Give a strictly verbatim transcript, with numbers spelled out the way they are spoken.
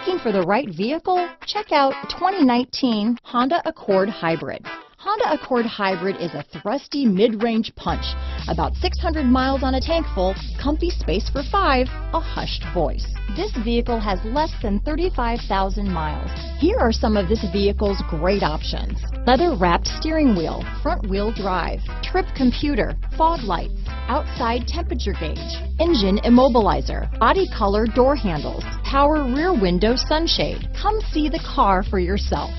Looking for the right vehicle? Check out twenty nineteen Honda Accord Hybrid. Honda Accord Hybrid is a thrusty mid-range punch, about six hundred miles on a tank full, comfy space for five, a hushed voice. This vehicle has less than thirty-five thousand miles. Here are some of this vehicle's great options: leather-wrapped steering wheel, front-wheel drive, trip computer, fog lights, outside temperature gauge, engine immobilizer, body color door handles, power rear window sunshade. Come see the car for yourself.